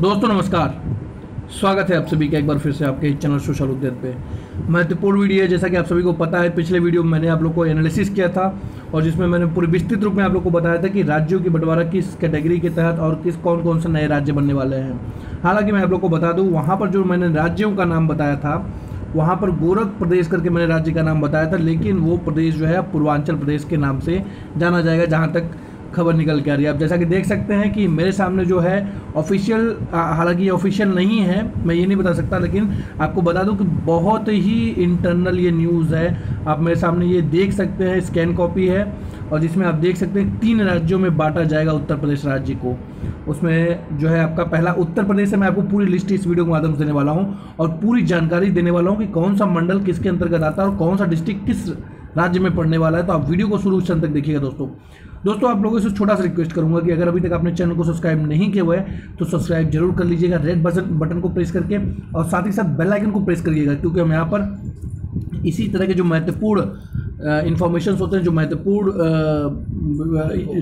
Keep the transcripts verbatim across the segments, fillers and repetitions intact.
दोस्तों नमस्कार, स्वागत है आप सभी का एक बार फिर से आपके चैनल सोशल उद्योग पे। महत्वपूर्ण वीडियो है, जैसा कि आप सभी को पता है। पिछले वीडियो में मैंने आप लोग को एनालिसिस किया था और जिसमें मैंने पूरे विस्तृत रूप में आप लोग को बताया था कि राज्यों की बंटवारा किस कैटेगरी के तहत और किस कौन कौन से नए राज्य बनने वाले हैं। हालाँकि मैं आप लोग को बता दूँ, वहाँ पर जो मैंने राज्यों का नाम बताया था, वहाँ पर गोरख प्रदेश करके मैंने राज्य का नाम बताया था, लेकिन वो प्रदेश जो है पूर्वांचल प्रदेश के नाम से जाना जाएगा, जहाँ तक खबर निकल के आ रही है। आप जैसा कि देख सकते हैं कि मेरे सामने जो है ऑफिशियल, हालांकि ये ऑफिशियल नहीं है, मैं ये नहीं बता सकता, लेकिन आपको बता दूं कि बहुत ही इंटरनल ये न्यूज़ है। आप मेरे सामने ये देख सकते हैं, स्कैन कॉपी है, और जिसमें आप देख सकते हैं तीन राज्यों में बांटा जाएगा उत्तर प्रदेश राज्य को। उसमें जो है आपका पहला उत्तर प्रदेश है। मैं आपको पूरी लिस्ट इस वीडियो के माध्यम से देने वाला हूँ और पूरी जानकारी देने वाला हूँ कि कौन सा मंडल किसके अंतर्गत आता है और कौन सा डिस्ट्रिक्ट किस राज्य में पड़ने वाला है। तो आप वीडियो को शुरू से अंत तक देखिएगा। दोस्तों दोस्तों आप लोगों से छोटा सा रिक्वेस्ट करूंगा कि अगर अभी तक आपने चैनल को सब्सक्राइब नहीं किया हुआ है तो सब्सक्राइब जरूर कर लीजिएगा, रेड बटन बटन को प्रेस करके, और साथ ही साथ बेल आइकन को प्रेस करिएगा, क्योंकि हम यहाँ पर इसी तरह के जो महत्वपूर्ण इन्फॉर्मेशन होते हैं, जो महत्वपूर्ण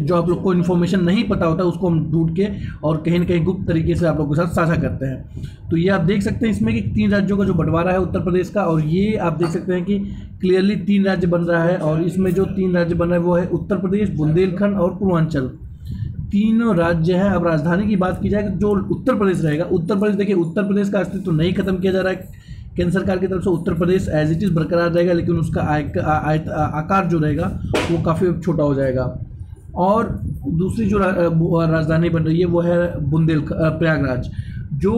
जो आप लोग को इन्फॉर्मेशन नहीं पता होता, उसको हम ढूंढ के और कहीं ना कहीं गुप्त तरीके से आप लोगों के साथ साझा करते हैं। तो ये आप देख सकते हैं इसमें कि तीन राज्यों का जो बंटवारा है उत्तर प्रदेश का, और ये आप देख सकते हैं कि क्लियरली तीन राज्य बन रहा है, और इसमें जो तीन राज्य बन रहे हैं वो है उत्तर प्रदेश, बुंदेलखंड और पूर्वांचल, तीनों राज्य हैं। अब राजधानी की बात की जाए तो जो उत्तर प्रदेश रहेगा, उत्तर प्रदेश देखिए, उत्तर प्रदेश का अस्तित्व तो नहीं खत्म किया जा रहा है केंद्र सरकार की तरफ से। Uttar Pradesh as it is बरकरार रहेगा, लेकिन उसका आकार जो रहेगा वो काफ़ी छोटा हो जाएगा। और दूसरी जो राजधानी बन रही है वो है बुंदेलखंड, प्रयागराज। जो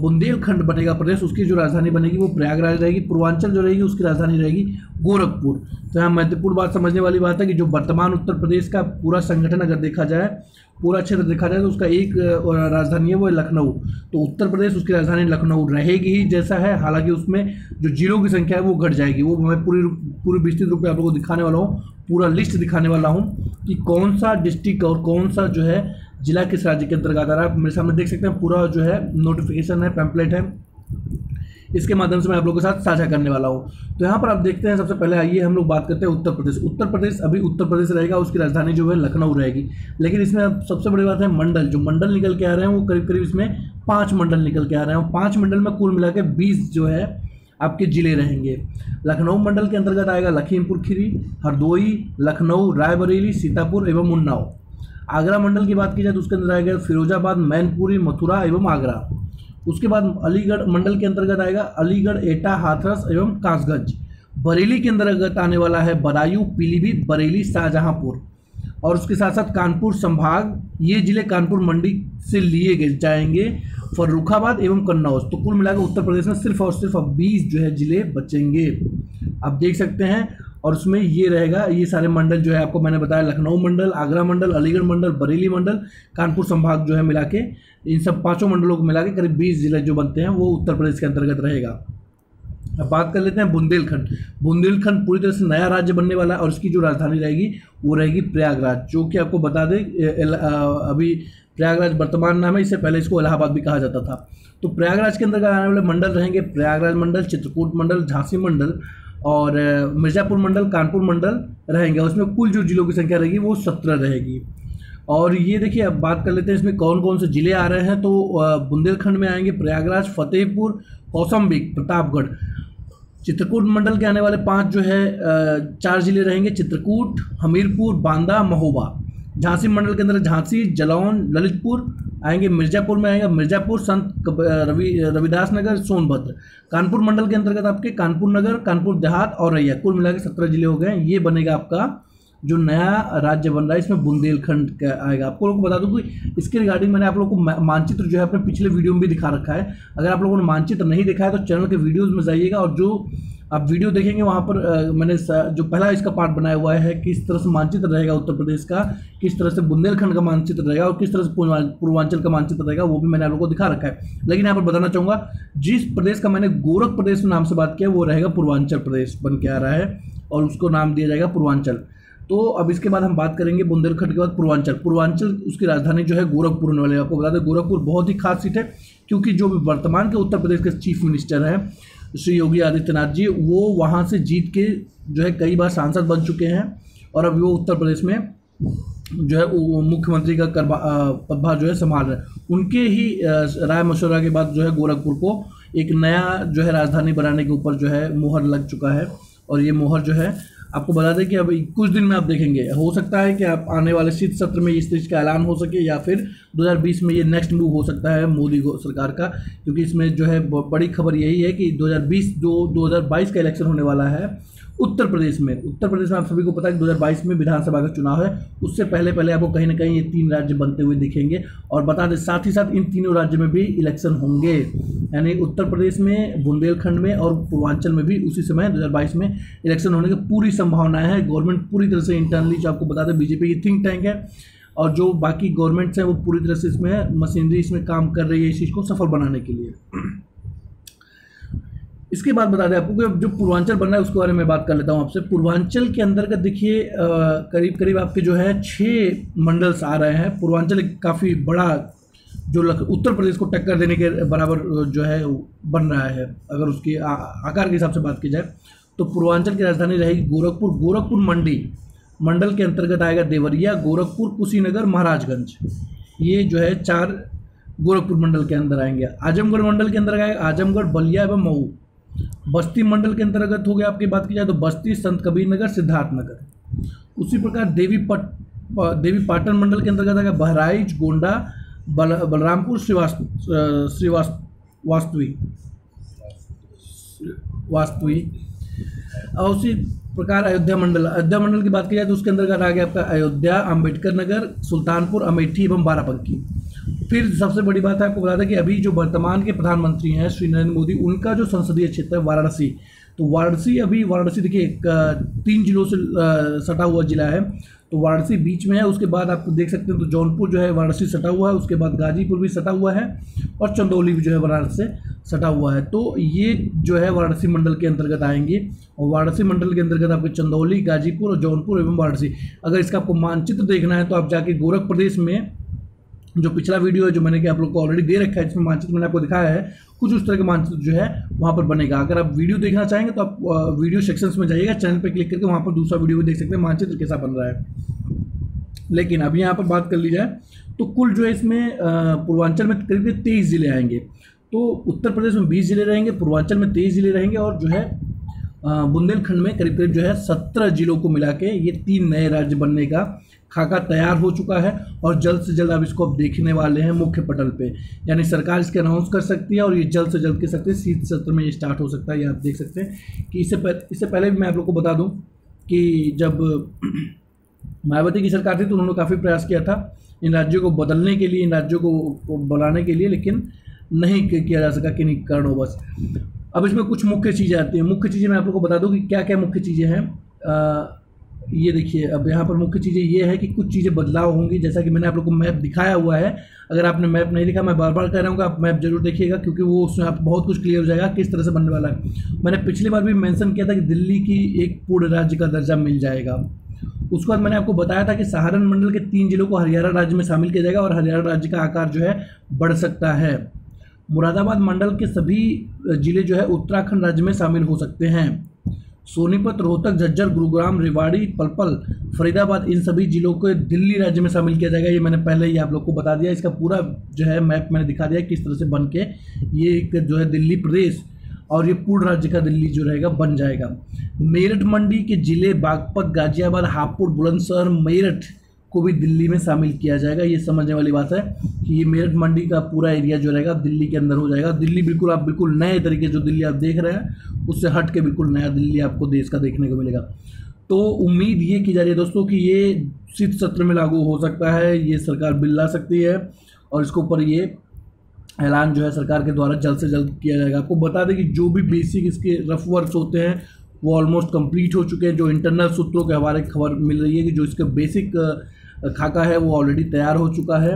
बुंदेलखंड बनेगा प्रदेश, उसकी जो राजधानी बनेगी वो प्रयागराज रहेगी। पूर्वांचल जो रहेगी उसकी राजधानी रहेगी गोरखपुर। तो यहाँ महत्वपूर्ण बात, समझने वाली बात है कि जो वर्तमान उत्तर प्रदेश का पूरा संगठन अगर देखा जाए, पूरा क्षेत्र देखा जाए, तो उसका एक राजधानी है वो है लखनऊ। तो उत्तर प्रदेश उसकी राजधानी लखनऊ रहेगी ही जैसा है, हालांकि उसमें जो जिलों की संख्या है वो घट जाएगी। वो मैं पूरी पूरी विस्तृत रूप में आप लोगों को दिखाने वाला हूँ, पूरा लिस्ट दिखाने वाला हूँ कि कौन सा डिस्ट्रिक्ट और कौन सा जो है जिला किस राज्य के अंतर्गत आ रहा है। मेरे सामने देख सकते हैं पूरा जो है नोटिफिकेशन है, पैम्पलेट है, इसके माध्यम से मैं आप लोगों के साथ साझा करने वाला हूं। तो यहाँ पर आप देखते हैं, सबसे पहले आइए हम लोग बात करते हैं उत्तर प्रदेश। उत्तर प्रदेश अभी उत्तर प्रदेश रहेगा, उसकी राजधानी जो है लखनऊ रहेगी, लेकिन इसमें अब सबसे बड़ी बात है मंडल। जो मंडल निकल के आ रहे हैं वो करीब करीब इसमें पाँच मंडल निकल के आ रहे हैं, और पाँच मंडल में कुल मिला के बीस जो है आपके ज़िले रहेंगे। लखनऊ मंडल के अंतर्गत आएगा लखीमपुर खीरी, हरदोई, लखनऊ, रायबरेली, सीतापुर एवं उन्नाव। आगरा मंडल की बात की जाए तो उसके अंदर आएगा फिरोजाबाद, मैनपुरी, मथुरा एवं आगरा। उसके बाद अलीगढ़ मंडल के अंतर्गत आएगा अलीगढ़, एटा, हाथरस एवं कासगंज। बरेली के अंतर्गत आने वाला है बदायूं, पीलीभीत, बरेली, शाहजहांपुर, और उसके साथ साथ कानपुर संभाग। ये जिले कानपुर मंडी से लिए गए जाएंगे, फर्रुखाबाद एवं कन्नौज। तो कुल मिलाकर उत्तर प्रदेश में सिर्फ और सिर्फ अब बीस जो है जिले बचेंगे, आप देख सकते हैं। और उसमें ये रहेगा, ये सारे मंडल जो है आपको मैंने बताया, लखनऊ मंडल, आगरा मंडल, अलीगढ़ मंडल, बरेली मंडल, कानपुर संभाग जो है मिला के, इन सब पांचों मंडलों को मिला के करीब बीस जिले जो बनते हैं वो उत्तर प्रदेश के अंतर्गत रहेगा। अब बात कर लेते हैं बुंदेलखंड। बुंदेलखंड पूरी तरह से नया राज्य बनने वाला है, और इसकी जो राजधानी रहेगी वो रहेगी प्रयागराज, जो कि आपको बता दें अभी प्रयागराज वर्तमान नाम है, इससे पहले इसको इलाहाबाद भी कहा जाता था। तो प्रयागराज के अंतर्गत आने वाले मंडल रहेंगे प्रयागराज मंडल, चित्रकूट मंडल, झांसी मंडल और मिर्ज़ापुर मंडल, कानपुर मंडल रहेंगे। उसमें कुल जो जिलों की संख्या रहेगी वो सत्रह रहेगी। और ये देखिए, अब बात कर लेते हैं इसमें कौन कौन से ज़िले आ रहे हैं। तो बुंदेलखंड में आएंगे प्रयागराज, फतेहपुर, कौशाम्बी, प्रतापगढ़। चित्रकूट मंडल के आने वाले पांच जो है चार ज़िले रहेंगे, चित्रकूट, हमीरपुर, बांदा, महोबा। झांसी मंडल के अंदर झांसी, जलौन, ललितपुर आएंगे। मिर्ज़ापुर में आएगा मिर्ज़ापुर, संत रवि रविदास नगर, सोनभद्र। कानपुर मंडल के अंतर्गत आपके कानपुर नगर, कानपुर देहात और रैया। कुल मिला के सत्रह जिले हो गए। ये बनेगा आपका जो नया राज्य बन रहा है, इसमें बुंदेलखंड का आएगा। आपको लोगों को बता दूं कि इसके रिगार्डिंग मैंने आप लोगों को मानचित्र जो है अपने पिछले वीडियो में भी दिखा रखा है। अगर आप लोगों ने मानचित्र नहीं देखा है तो चैनल के वीडियोज़ में जाइएगा, और जो आप वीडियो देखेंगे वहाँ पर आ, मैंने जो पहला इसका पार्ट बनाया हुआ है, किस तरह से मानचित्र रहेगा उत्तर प्रदेश का, किस तरह से बुंदेलखंड का मानचित्र रहेगा, और किस तरह से पूर्वांचल का मानचित्र रहेगा, वो भी मैंने आप लोगों को दिखा रखा है। लेकिन यहाँ पर बताना चाहूँगा, जिस प्रदेश का मैंने गोरख प्रदेश नाम से बात किया वो रहेगा पूर्वांचल प्रदेश बन के आ रहा है, और उसको नाम दिया जाएगा पूर्वांचल। तो अब इसके बाद हम बात करेंगे बुंदेलखंड के बाद पूर्वांचल। पूर्वांचल उसकी राजधानी जो है गोरखपुर होने वाली है। आपको बता दें गोरखपुर बहुत ही खास सीट है, क्योंकि जो वर्तमान के उत्तर प्रदेश के चीफ मिनिस्टर हैं श्री योगी आदित्यनाथ जी, वो वहाँ से जीत के जो है कई बार सांसद बन चुके हैं, और अब वो उत्तर प्रदेश में जो है वो मुख्यमंत्री का पदभार जो है संभाल रहे हैं। उनके ही राय मशवरा के बाद जो है गोरखपुर को एक नया जो है राजधानी बनाने के ऊपर जो है मोहर लग चुका है। और ये मोहर जो है आपको बता दें कि अब कुछ दिन में आप देखेंगे, हो सकता है कि आप आने वाले शीत सत्र में इस चीज़ का ऐलान हो सके या फिर दो हज़ार बीस में ये नेक्स्ट मूव हो सकता है मोदी सरकार का, क्योंकि इसमें जो है बड़ी खबर यही है कि दो हज़ार बीस जो दो हज़ार बाईस का इलेक्शन होने वाला है उत्तर प्रदेश में। उत्तर प्रदेश में आप सभी को पता है दो हज़ार बाईस में विधानसभा का चुनाव है, उससे पहले पहले आपको कहीं ना कहीं ये तीन राज्य बनते हुए दिखेंगे। और बता दें साथ ही साथ इन तीनों राज्य में भी इलेक्शन होंगे, यानी उत्तर प्रदेश में, बुंदेलखंड में और पूर्वांचल में भी उसी समय दो हज़ार बाईस में इलेक्शन होने की पूरी संभावनाएं हैं। गवर्नमेंट पूरी तरह से इंटरनली, जो आपको बता दें बीजेपी की थिंक टैंक है और जो बाकी गवर्नमेंट्स हैं वो पूरी तरह से इसमें मशीनरी इसमें काम कर रही है इस चीज़ को सफल बनाने के लिए। इसके बाद बता दें आपको कि जो पूर्वांचल बन रहा है उसके बारे में बात कर लेता हूं आपसे। पूर्वांचल के अंदर का देखिए करीब करीब आपके जो है छः मंडल्स आ रहे हैं। पूर्वांचल एक काफ़ी बड़ा जो उत्तर प्रदेश को टक्कर देने के बराबर जो है बन रहा है, अगर उसके आ, आकार के हिसाब से बात की जाए तो। पूर्वांचल की राजधानी रहेगी गोरखपुर। गोरखपुर मंडी मंडल के अंतर्गत आएगा देवरिया, गोरखपुर, कुशीनगर, महाराजगंज, ये जो है चार गोरखपुर मंडल के अंदर आएंगे। आजमगढ़ मंडल के अंदर आएगा आजमगढ़, बलिया एवं मऊ। बस्ती मंडल के अंतर्गत हो गया आपकी बात की जाए तो बस्ती, संत कबीर नगर, सिद्धार्थनगर। उसी प्रकार देवी पट देवी पाटन मंडल के अंतर्गत आएगा बहराइच, गोंडा, बल बलरामपुर, श्रीवास्तवी वास्तवी। और उसी प्रकार अयोध्या मंडल अयोध्या मंडल की बात की जाए तो उसके अंतर्गत आ गया आपका अयोध्या, अम्बेडकर नगर, सुल्तानपुर, अमेठी एवं बाराबंकी। फिर सबसे बड़ी बात है आपको बता दें कि अभी जो वर्तमान के प्रधानमंत्री हैं श्री नरेंद्र मोदी, उनका जो संसदीय क्षेत्र है वाराणसी, तो वाराणसी अभी वाराणसी देखिए एक तीन जिलों से सटा हुआ जिला है, तो वाराणसी बीच में है। उसके बाद आप देख सकते हैं तो जौनपुर जो है वाराणसी सटा हुआ है, उसके बाद गाजीपुर भी सटा हुआ है और चंदौली भी जो है वाराणसी से सटा हुआ है। तो ये जो है वाराणसी मंडल के अंतर्गत आएंगे। और वाराणसी मंडल के अंतर्गत आपके चंदौली, गाजीपुर और जौनपुर एवं वाराणसी। अगर इसका आपको मानचित्र देखना है तो आप जाके गोरख प्रदेश में जो पिछला वीडियो है जो मैंने कि आप लोग को ऑलरेडी दे रखा है, जिसमें मानचित्र मैंने आपको दिखाया है, कुछ उस तरह के मानचित्र जो है वहाँ पर बनेगा। अगर आप वीडियो देखना चाहेंगे तो आप वीडियो सेक्शंस में जाइएगा, चैनल पे क्लिक करके वहाँ पर दूसरा वीडियो भी देख सकते हैं मानचित्र कैसा बन रहा है। लेकिन अब यहाँ पर बात कर ली जाए तो कुल जो है इसमें पूर्वांचल में करीब तेईस ज़िले आएंगे। तो उत्तर प्रदेश में बीस ज़िले रहेंगे, पूर्वांचल में तेईस ज़िले रहेंगे और जो है बुंदेलखंड में करीब करीब जो है सत्रह जिलों को मिला के ये तीन नए राज्य बनने का खाका तैयार हो चुका है। और जल्द से जल्द आप इसको अब देखने वाले हैं मुख्य पटल पे, यानी सरकार इसके अनाउंस कर सकती है और ये जल्द से जल्द कर सकते हैं, शीत सत्र में ये स्टार्ट हो सकता है। ये आप देख सकते हैं कि इससे पह, इससे पहले भी मैं आप लोग को बता दूं कि जब मायावती की सरकार थी तो उन्होंने काफ़ी प्रयास किया था इन राज्यों को बदलने के लिए, इन राज्यों को बनाने के लिए, लेकिन नहीं किया जा सका किन्हीं कारणों बस। अब इसमें कुछ मुख्य चीज़ें आती हैं। मुख्य चीज़ें मैं आप लोग को बता दूं कि क्या क्या मुख्य चीज़ें हैं। ये देखिए अब यहाँ पर मुख्य चीज़ें ये है कि कुछ चीज़ें बदलाव होंगी, जैसा कि मैंने आप लोग को मैप दिखाया हुआ है। अगर आपने मैप नहीं देखा, मैं बार बार कह रहा हूँ कि आप मैप जरूर देखिएगा, क्योंकि वो उसमें आप बहुत कुछ क्लियर हो जाएगा किस तरह से बनने वाला है। मैंने पिछली बार भी मेंशन किया था कि दिल्ली की एक पूर्ण राज्य का दर्जा मिल जाएगा। उसके बाद मैंने आपको बताया था कि सहारन मंडल के तीन जिलों को हरियाणा राज्य में शामिल किया जाएगा और हरियाणा राज्य का आकार जो है बढ़ सकता है। मुरादाबाद मंडल के सभी जिले जो है उत्तराखंड राज्य में शामिल हो सकते हैं। सोनीपत, रोहतक, झज्जर, गुरुग्राम, रेवाड़ी, पलपल, फरीदाबाद, इन सभी जिलों को दिल्ली राज्य में शामिल किया जाएगा। ये मैंने पहले ही आप लोग को बता दिया, इसका पूरा जो है मैप मैंने दिखा दिया किस तरह से बन के ये एक जो है दिल्ली प्रदेश और ये पूर्ण राज्य का दिल्ली जो रहेगा बन जाएगा। मेरठ मंडी के जिले बागपत, गाजियाबाद, हापुड़, बुलंदशहर, मेरठ को भी दिल्ली में शामिल किया जाएगा। ये समझने वाली बात है कि ये मेरठ मंडी का पूरा एरिया जो रहेगा दिल्ली के अंदर हो जाएगा। दिल्ली बिल्कुल आप बिल्कुल नए तरीके जो दिल्ली आप देख रहे हैं उससे हट के बिल्कुल नया दिल्ली आपको देश का देखने को मिलेगा। तो उम्मीद ये की जा रही है दोस्तों कि ये शीत सत्र में लागू हो सकता है, ये सरकार बिल ला सकती है और इसके ऊपर ये ऐलान जो है सरकार के द्वारा जल्द से जल्द किया जाएगा। आपको बता दें कि जो भी बेसिक इसके रफ वर्क्स होते हैं वो ऑलमोस्ट कंप्लीट हो चुके हैं। जो इंटरनल सूत्रों के हमारे खबर मिल रही है कि जो इसके बेसिक खाका है वो ऑलरेडी तैयार हो चुका है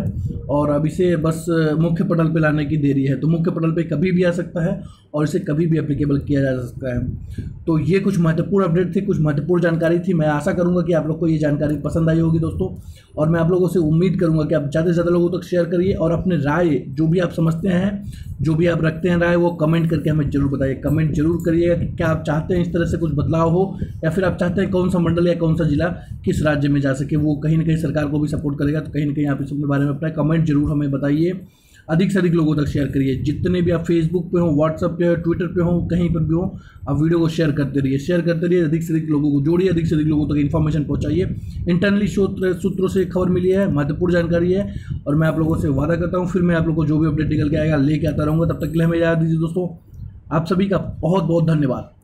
और अब इसे बस मुख्य पटल पे लाने की देरी है। तो मुख्य पटल पे कभी भी आ सकता है और इसे कभी भी एप्लीकेबल किया जा सकता है। तो ये कुछ महत्वपूर्ण अपडेट थी, कुछ महत्वपूर्ण जानकारी थी। मैं आशा करूँगा कि आप लोग को ये जानकारी पसंद आई होगी दोस्तों, और मैं आप लोगों से उम्मीद करूँगा कि आप ज़्यादा से ज़्यादा लोगों तक शेयर करिए और अपने राय जो भी आप समझते हैं, जो भी आप रखते हैं राय, वो कमेंट करके हमें जरूर बताइए। कमेंट जरूर करिएगा कि क्या आप चाहते हैं इस तरह से कुछ बदलाव हो, या फिर आप चाहते हैं कौन सा मंडल या कौन सा जिला किस राज्य में जा सके, वो कहीं ना कहीं सरकार सरकार को भी सपोर्ट करेगा। तो कहीं ना कहीं आप इस बारे में अपना कमेंट जरूर हमें बताइए, अधिक से अधिक लोगों तक शेयर करिए। जितने भी आप फेसबुक पे हो, व्हाट्सअप पे हो, ट्विटर पे हो, कहीं पर भी हो, आप वीडियो को शेयर करते रहिए, शेयर करते रहिए, अधिक से अधिक लोगों को जोड़िए, अधिक से अधिक लोगों तक इन्फॉर्मेशन पहुंचाइए। इंटरनली सूत्रों से खबर मिली है, महत्वपूर्ण जानकारी है, और मैं आप लोगों से वादा करता हूँ फिर मैं आप लोगों को जो भी अपडेट निकल के आएगा लेके आता रहूँगा। तब तक के लिए हमें याद दीजिए दोस्तों। आप सभी का बहुत बहुत धन्यवाद।